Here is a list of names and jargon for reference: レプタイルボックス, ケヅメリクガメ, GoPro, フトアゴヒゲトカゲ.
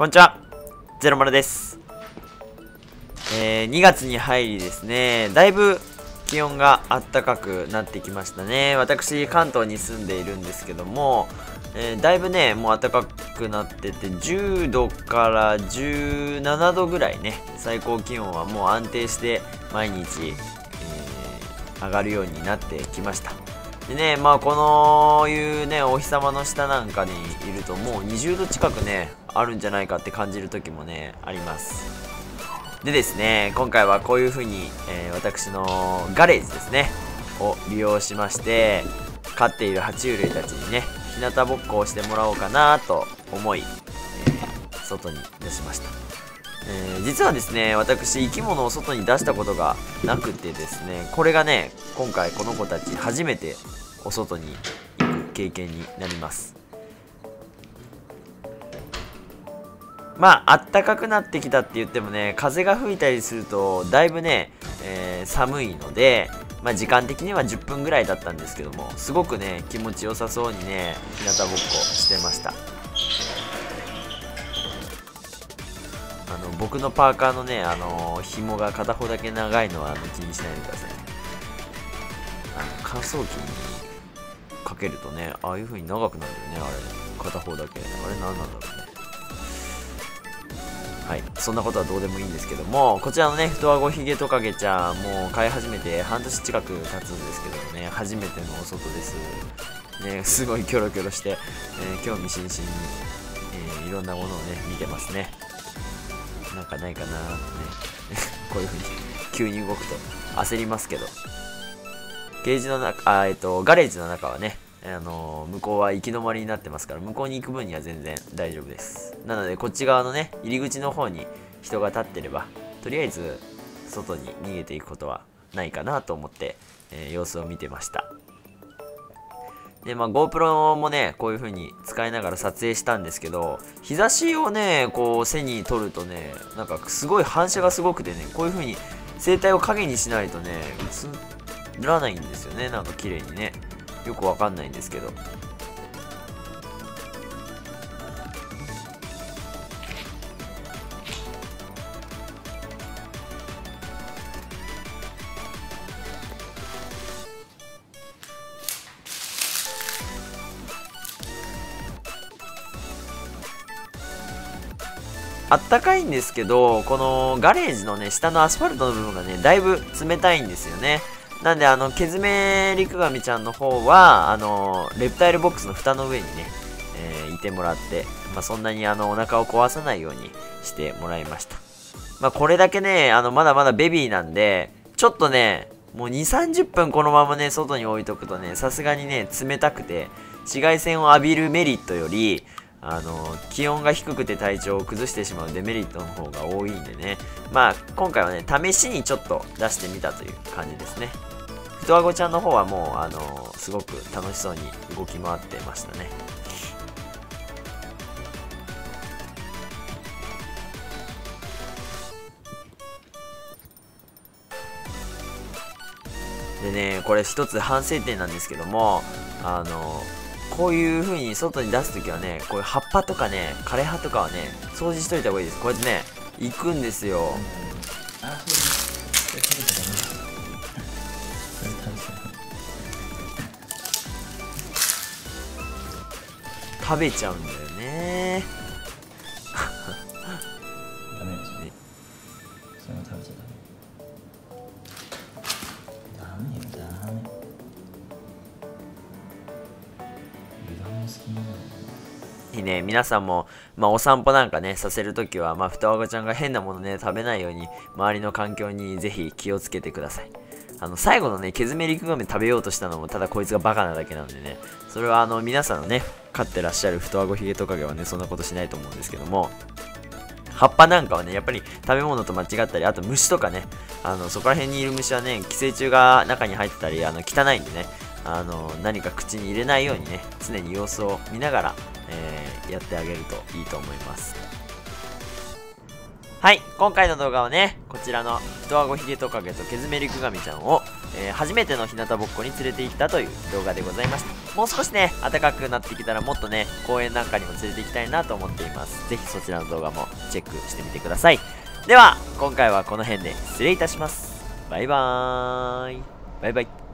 こんにちは、ゼロマルです。2月に入りですね、だいぶ気温があったかくなってきましたね。私関東に住んでいるんですけども、だいぶねもう暖かくなってて、10度から17度ぐらいね、最高気温はもう安定して毎日、上がるようになってきました。でね、まあこのいうねお日様の下なんかにいるともう20度近くねあるんじゃないかって感じる時もねあります。でですね、今回はこういう風に、私のガレージですねを利用しまして、飼っている爬虫類たちにね日向ぼっこをしてもらおうかなと思い、外に出しました。実はですね、私生き物を外に出したことがなくてですね、これがね今回この子たち初めてお外に行く経験になります。まああったかくなってきたって言ってもね、風が吹いたりするとだいぶね、寒いので、まあ、時間的には10分ぐらいだったんですけども、すごくね気持ちよさそうにね日向ぼっこしてました。僕のパーカーのね紐が片方だけ長いのは気にしないでください。乾燥機にかけるとねああいう風に長くなるよね。あれ片方だけ、あれ何なんだろうね。はい、そんなことはどうでもいいんですけども、こちらのねフトアゴヒゲトカゲちゃん、もう飼い始めて半年近く経つんですけどもね、初めてのお外ですね。すごいキョロキョロして、興味津々に、いろんなものをね見てますね。なんかないかなーってねこういう風に急に動くと焦りますけど、ケージの中ガレージの中はね、向こうは行き止まりになってますから、向こうに行く分には全然大丈夫です。なのでこっち側のね入り口の方に人が立ってれば、とりあえず外に逃げていくことはないかなと思って、様子を見てました。でまあ、GoPro もねこういう風に使いながら撮影したんですけど、日差しをねこう背に取るとね、なんかすごい反射がすごくてね、こういう風に生態を影にしないとね映らないんですよね。なんか綺麗にね、よくわかんないんですけど、あったかいんですけど、このガレージのね下のアスファルトの部分がねだいぶ冷たいんですよね。なんでケズメリクガミちゃんの方はレプタイルボックスの蓋の上にね、いてもらって、まあ、そんなにお腹を壊さないようにしてもらいました。まあ、これだけねまだまだベビーなんで、ちょっとねもう20〜30分このままね外に置いとくとね、さすがにね冷たくて紫外線を浴びるメリットより気温が低くて体調を崩してしまうデメリットの方が多いんでね、まあ今回はね試しにちょっと出してみたという感じですね。フトアゴちゃんの方はもうすごく楽しそうに動き回ってましたね。でね、これ一つ反省点なんですけども、こういう風に外に出すときはね、こういう葉っぱとかね枯れ葉とかはね掃除しといた方がいいです。こうやってね行くんですよ。食べちゃうんだよねダメですね、それも食べちゃダメダメよ。ね、皆さんも、まあ、お散歩なんかねさせるときは、まあ、フトアゴちゃんが変なものね食べないように周りの環境にぜひ気をつけてください。最後のねケズメリクガメ食べようとしたのもただこいつがバカなだけなんでね、それは皆さんのね飼ってらっしゃるフトアゴヒゲトカゲはねそんなことしないと思うんですけども、葉っぱなんかはねやっぱり食べ物と間違ったり、あと虫とかねそこら辺にいる虫はね寄生虫が中に入ってたり汚いんでね何か口に入れないようにね常に様子を見ながら、やってあげるといいと思います。はい、今回の動画はねこちらのフトアゴヒゲトカゲとケズメリクガミちゃんを、初めての日向ぼっこに連れて行ったという動画でございました。もう少しね、暖かくなってきたらもっとね、公園なんかにも連れて行きたいなと思っています。ぜひそちらの動画もチェックしてみてください。では、今回はこの辺で失礼いたします。バイバーイ。バイバイ。